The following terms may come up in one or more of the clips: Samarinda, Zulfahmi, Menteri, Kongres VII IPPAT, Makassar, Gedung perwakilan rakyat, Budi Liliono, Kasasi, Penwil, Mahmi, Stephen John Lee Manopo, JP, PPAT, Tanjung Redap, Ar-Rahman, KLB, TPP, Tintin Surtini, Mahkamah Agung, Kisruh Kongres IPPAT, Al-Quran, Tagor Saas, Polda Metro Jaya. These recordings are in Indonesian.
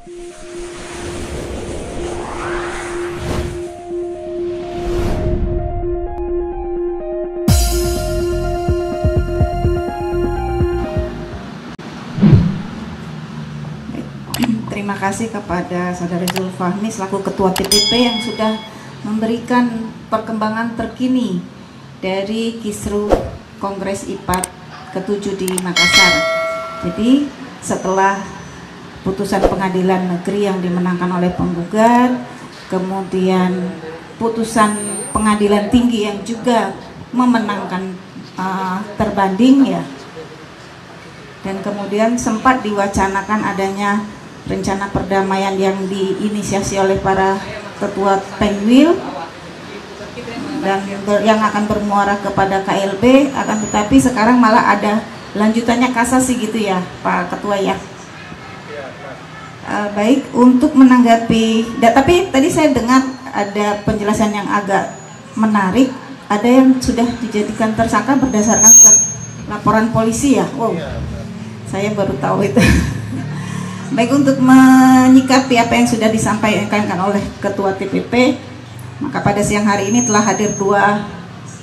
Terima kasih kepada Saudara Zulfahmi selaku Ketua TPP yang sudah memberikan perkembangan terkini dari Kisruh Kongres IPPAT ke-7 di Makassar. Jadi setelah putusan pengadilan negeri yang dimenangkan oleh penggugat, kemudian putusan pengadilan tinggi yang juga memenangkan terbanding ya, dan kemudian sempat diwacanakan adanya rencana perdamaian yang diinisiasi oleh para ketua Penwil dan yang akan bermuara kepada KLB, akan tetapi sekarang malah ada lanjutannya kasasi gitu ya Pak Ketua ya. Baik, untuk menanggapi, tapi tadi saya dengar ada penjelasan yang agak menarik, ada yang sudah dijadikan tersangka berdasarkan laporan polisi ya. Wow, saya baru tahu itu. Baik, untuk menyikapi apa yang sudah disampaikan oleh Ketua TPP, maka pada siang hari ini telah hadir dua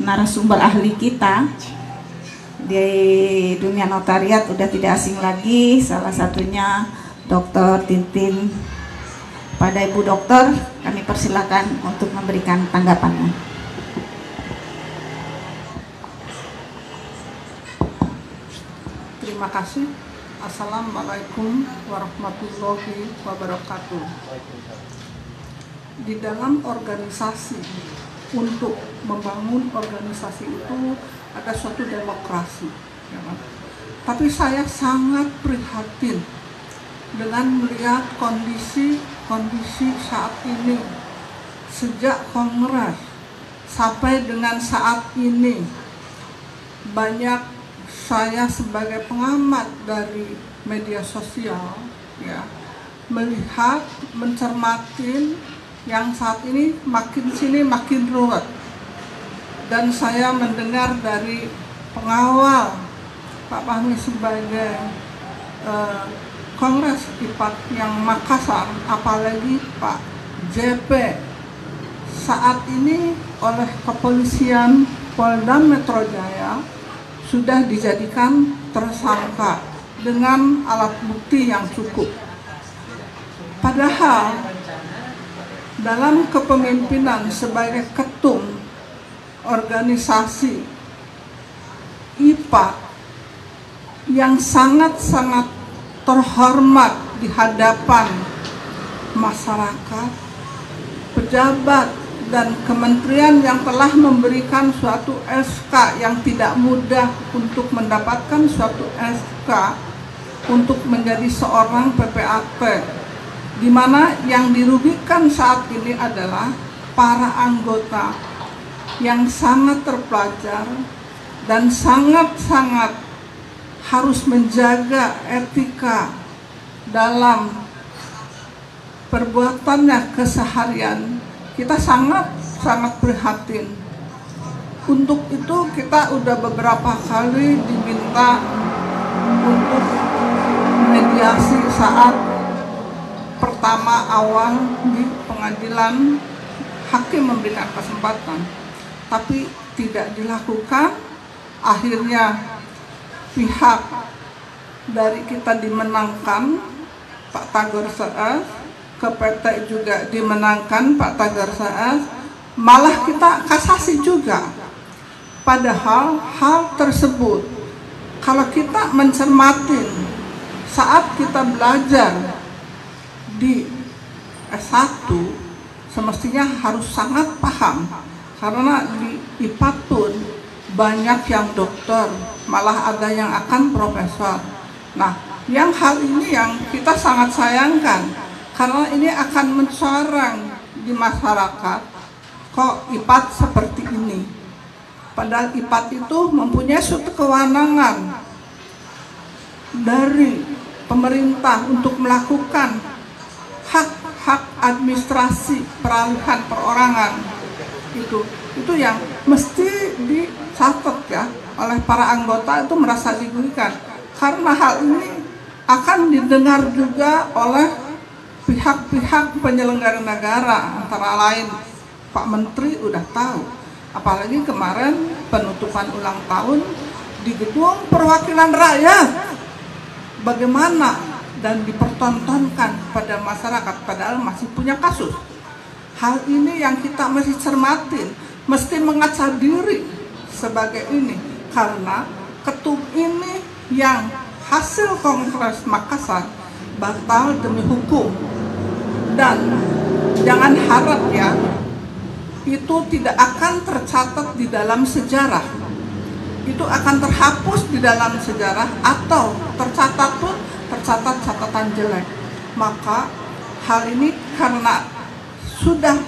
narasumber ahli kita di dunia notariat, sudah tidak asing lagi. Salah satunya Dr. Tintin. Pada Ibu Dokter, kami persilakan untuk memberikan tanggapannya. Terima kasih. Assalamualaikum warahmatullahi wabarakatuh. Di dalam organisasi, untuk membangun organisasi itu ada suatu demokrasi ya, tapi saya sangat prihatin dengan melihat kondisi saat ini. Sejak kongres sampai dengan saat ini, banyak saya sebagai pengamat dari media sosial ya, melihat, mencermati yang saat ini makin sini makin ruwet. Dan saya mendengar dari pengawal Pak Mahmi sebagai Kongres IPPAT yang Makassar, apalagi Pak JP saat ini oleh kepolisian Polda Metro Jaya sudah dijadikan tersangka dengan alat bukti yang cukup. Padahal dalam kepemimpinan sebagai ketum organisasi IPPAT yang sangat-sangat terhormat di hadapan masyarakat, pejabat, dan kementerian yang telah memberikan suatu SK yang tidak mudah untuk mendapatkan suatu SK untuk menjadi seorang PPAT, di mana yang dirugikan saat ini adalah para anggota yang sangat terpelajar dan sangat-sangat harus menjaga etika dalam perbuatannya keseharian. Kita sangat prihatin. Untuk itu kita udah beberapa kali diminta untuk mediasi saat pertama awal di pengadilan, hakim memberikan kesempatan, tapi tidak dilakukan. Akhirnya pihak dari kita dimenangkan, Pak Tagor Saas Kepetek juga dimenangkan Pak Tagor Saas, malah kita kasasi juga. Padahal hal tersebut, kalau kita mencermati saat kita belajar di S1, semestinya harus sangat paham, karena di IPPAT pun banyak yang dokter, malah ada yang akan profesor. Nah, yang hal ini yang kita sangat sayangkan, karena ini akan mencoreng di masyarakat, kok IPPAT seperti ini. Padahal IPPAT itu mempunyai suatu kewenangan dari pemerintah untuk melakukan hak-hak administrasi peralihan perorangan. Itu yang mesti dicatat ya oleh para anggota, itu merasa dirugikan. Karena hal ini akan didengar juga oleh pihak-pihak penyelenggara negara, antara lain Pak Menteri udah tahu. Apalagi kemarin penutupan ulang tahun di Gedung Perwakilan Rakyat, bagaimana dan dipertontonkan pada masyarakat, padahal masih punya kasus. Hal ini yang kita mesti cermatin, mesti mengaca diri sebagai ini, karena ketum ini yang hasil Kongres Makassar batal demi hukum. Dan jangan harap ya, itu tidak akan tercatat di dalam sejarah, itu akan terhapus di dalam sejarah, atau tercatat pun tercatat catatan jelek. Maka hal ini karena sudah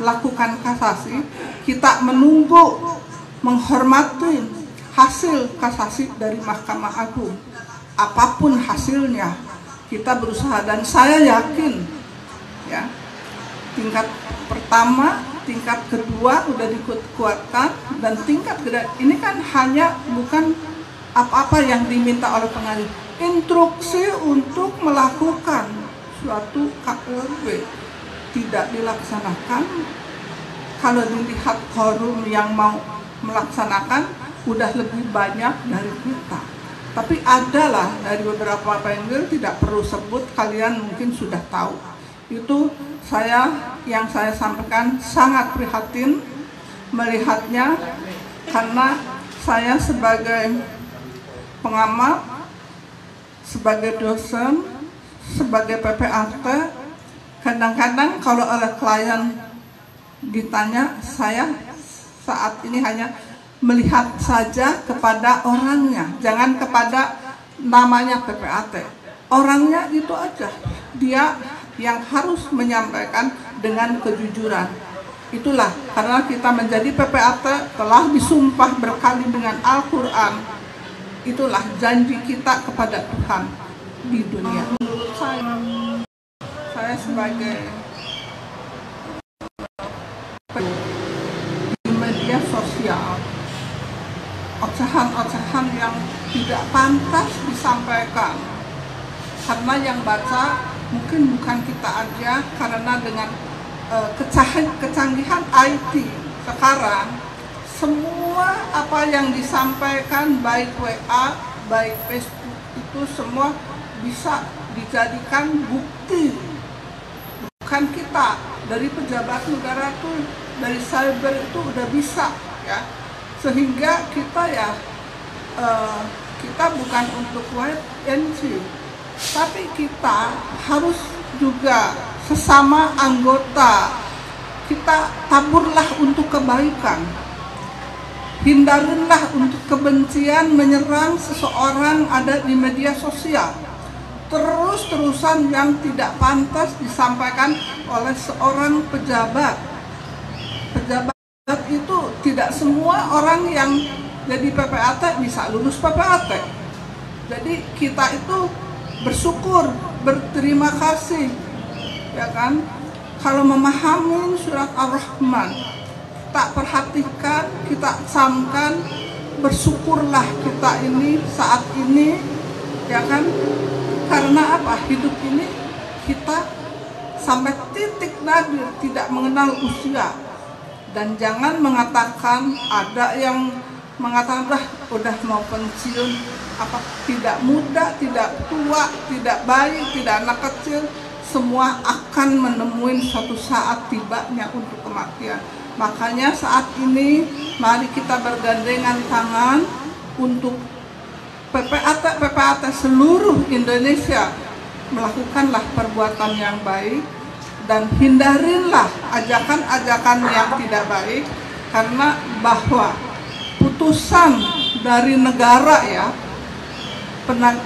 lakukan kasasi, kita menunggu menghormati hasil kasasi dari Mahkamah Agung. Apapun hasilnya, kita berusaha, dan saya yakin ya, tingkat pertama, tingkat kedua udah dikuatkan, dan tingkat kedua ini kan hanya bukan apa-apa yang diminta oleh pengadilan, instruksi untuk melakukan suatu KLB tidak dilaksanakan. Kalau dilihat forum yang mau melaksanakan udah lebih banyak dari kita, tapi adalah dari beberapa panggil, tidak perlu sebut, kalian mungkin sudah tahu. Itu yang saya sampaikan, sangat prihatin melihatnya, karena saya sebagai pengamat, sebagai dosen, sebagai PPAT, kadang-kadang kalau oleh klien ditanya, saya saat ini hanya melihat saja kepada orangnya, jangan kepada namanya PPAT. Orangnya itu aja, dia yang harus menyampaikan dengan kejujuran. Itulah, karena kita menjadi PPAT telah disumpah berkali dengan Al-Quran. Itulah janji kita kepada Tuhan di dunia. Menurut saya sebagai di media sosial, ocehan-ocehan yang tidak pantas disampaikan, karena yang baca mungkin bukan kita aja, karena dengan kecanggihan IT sekarang, semua apa yang disampaikan baik WA, baik Facebook, itu semua bisa dijadikan bukti. Bukan kita, dari pejabat negara tuh, dari cyber itu udah bisa ya. Sehingga kita ya, kita bukan untuk white and see, tapi kita harus juga sesama anggota, kita taburlah untuk kebaikan. Hindarilah untuk kebencian menyerang seseorang ada di media sosial. Terus-terusan yang tidak pantas disampaikan oleh seorang pejabat. Pejabat itu tidak semua orang yang jadi PPAT bisa lulus PPAT. Jadi kita itu bersyukur, berterima kasih, ya kan? Kalau memahami surat Ar-Rahman, kita perhatikan, kita camkan, bersyukurlah kita ini saat ini, ya kan? Karena apa? Hidup ini kita sampai titik nadir, tidak mengenal usia. Dan jangan mengatakan, ada yang mengatakan udah mau pensiun, apa tidak muda, tidak tua, tidak bayi, tidak anak kecil, semua akan menemui suatu saat tibanya untuk kematian. Makanya saat ini mari kita bergandengan tangan untuk PPAT seluruh Indonesia, melakukanlah perbuatan yang baik dan hindarilah ajakan-ajakan yang tidak baik, karena bahwa putusan dari negara ya,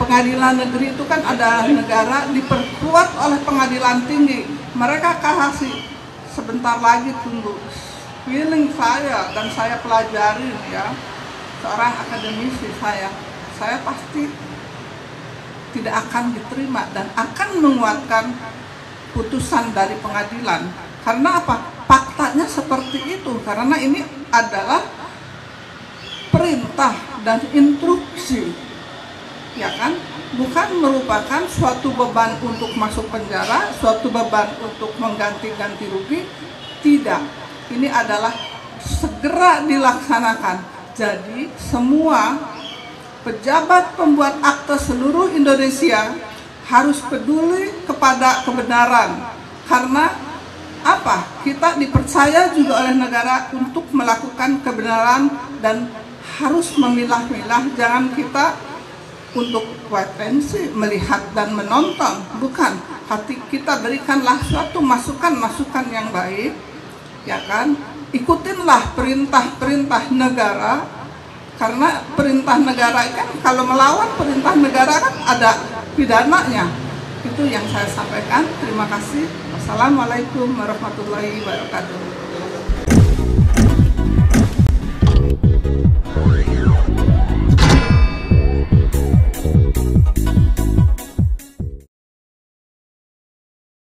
pengadilan negeri itu kan ada negara, diperkuat oleh pengadilan tinggi, mereka kasasi sebentar lagi tunggu. Feeling saya, dan saya pelajari ya, seorang akademisi saya pasti tidak akan diterima dan akan menguatkan putusan dari pengadilan. Karena apa? Faktanya seperti itu, karena ini adalah perintah dan instruksi, ya kan? bukan merupakan suatu beban untuk masuk penjara, suatu beban untuk mengganti-ganti rugi, tidak. Ini adalah segera dilaksanakan. Jadi semua pejabat pembuat akte seluruh Indonesia harus peduli kepada kebenaran. Karena apa? Kita dipercaya juga oleh negara untuk melakukan kebenaran dan harus memilah-milah. Jangan kita untuk potensi melihat dan menonton, bukan. Hati kita berikanlah suatu masukan-masukan yang baik, ya kan? Ikutinlah perintah-perintah negara, karena perintah negara kan kalau melawan perintah negara kan ada pidananya. Itu yang saya sampaikan. Terima kasih. Wassalamualaikum warahmatullahi wabarakatuh.